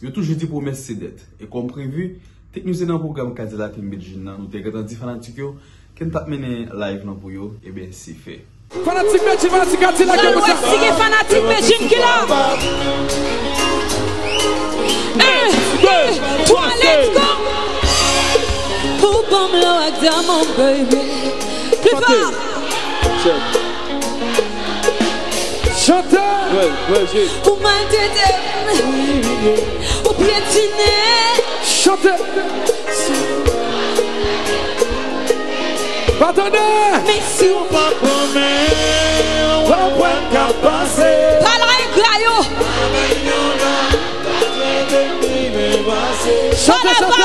Yo toujou di promes se det. E kom prevu, tek nou se nan program KDILAK en Belji nan. Nou te gatan di fanatik yo, ken tap mene live nan pou yo, e ben si fe. Fanatik Belji, fanatik KDILAK yo mousa. Salwa si gen fanatik Belji ki la. 1, 2, 3, let's go. Pou bom lo ak damon baby. Plus fort. Chante. Ouais, pou man tete. Ou piétiner. Chante. Attendez. Mais si on va promener, on va pas qu'à passer. Palais Graillot. Chante, chante.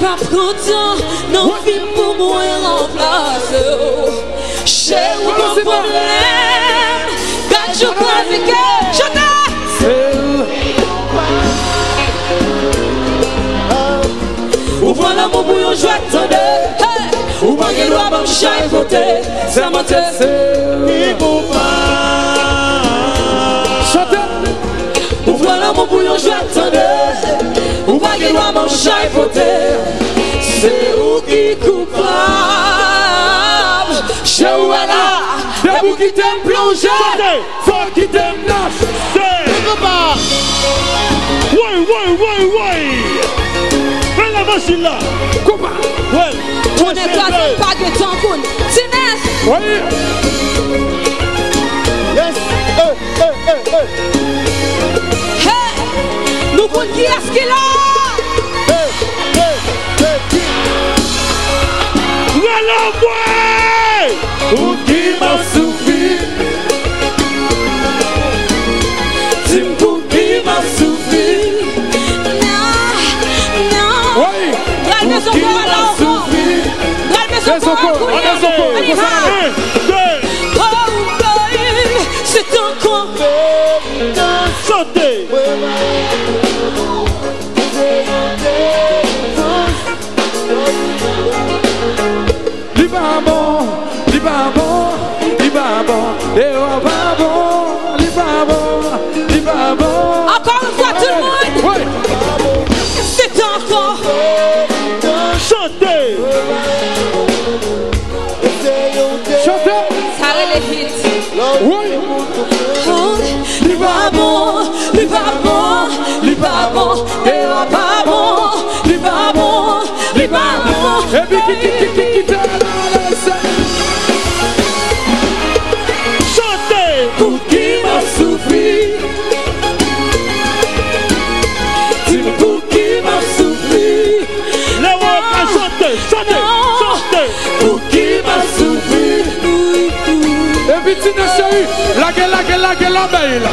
Pas printemps, non vie pour moi remplace. J'ai un problème, quand je crois que je t'ai. Ou voilà mon bouillon, je t'attendais. Ou pas qu'il doit m'en chai côté, ça m'a testé. Et pour pas. Ou voilà mon bouillon, je t'attendais. Ou pas qu'il doit m'en chai côté. C'est où qui coupable. Chez où elle a. Des bouts qui t'aiment plonger. Faut qui t'aiment nasser. Ouais. Fais la machine là. Coupa. Ouais. On est toi qui pague ton coune. Tinez. Ouais. Yes. Hey. Nous coune qui est-ce qu'il a. O que m'a souffri? Sim, o que m'a souffri? Não, oi! Dá-me seu pão, não! Dá-me seu pão, não! Dá-me seu pão, não! Oh, baby, c'est ton combat! Santé! Encore une fois, tout le monde. C'est encore. Chantez. Chantez. Ça relève vite. Oui. Lui pas bon, lui pas bon, lui pas bon, et pas bon, lui pas bon, lui pas bon. Et puis qui la belle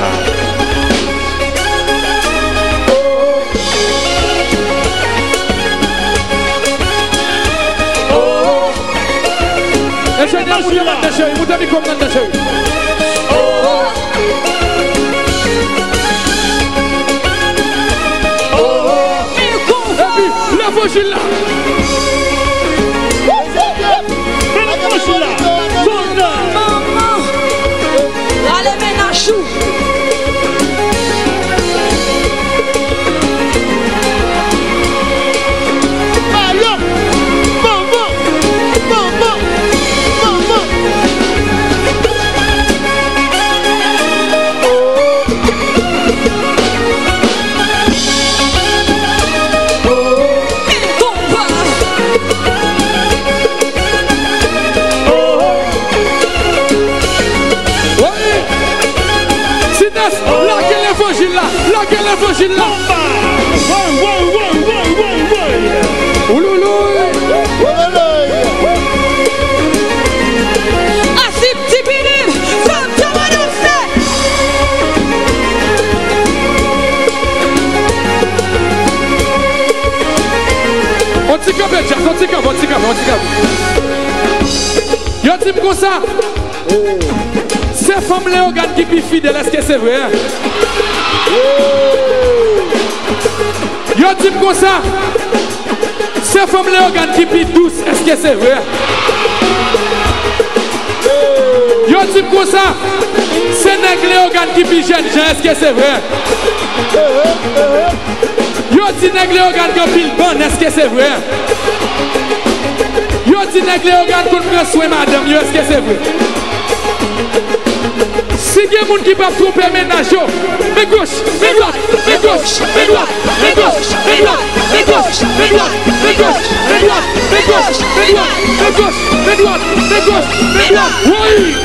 et c'est la bouille la déchets vous avez comme la déchets et puis la bouille là Yo tim konsa. Se fom le ogan ki pi fidèl, eske se vre? Yo tim konsa. Se fom le organ ki pi dous, eske se vre? Yo tip kon sa, se neg le organ ki pi jen jen, eske se vre? Yo ti neg le organ kon pil bon, eske se vre? Yo ti neg le organ kon pren soin madame, yo eske se vre? Si gen moun ki pa trompe menaj yo, me gauche, me droite, me gauche, me droite, me gauche, me droite, me gauche, me droite, me gauche, me droite, me gauche, me droite, me gauche, me droite, me gauche, me droite.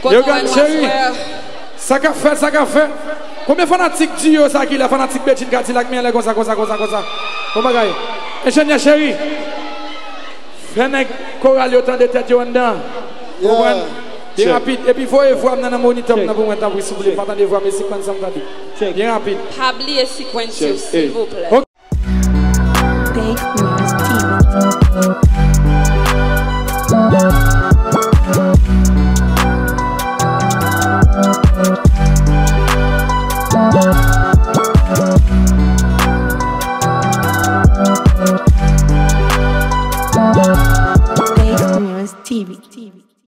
Oui. Eu ganhei, saca fé. Como é fanático de eu aqui, é fanático Betinho Cadillac, minha legal, coisa. Como é que é? Engenheiro Chéri, vem correr o tanto de tete onda, bem rápido. E depois eu vou amar na monitor, na boa então vou subir, para tentar ver a música quando são tarde. Bem rápido. Pabli e sequências, por favor.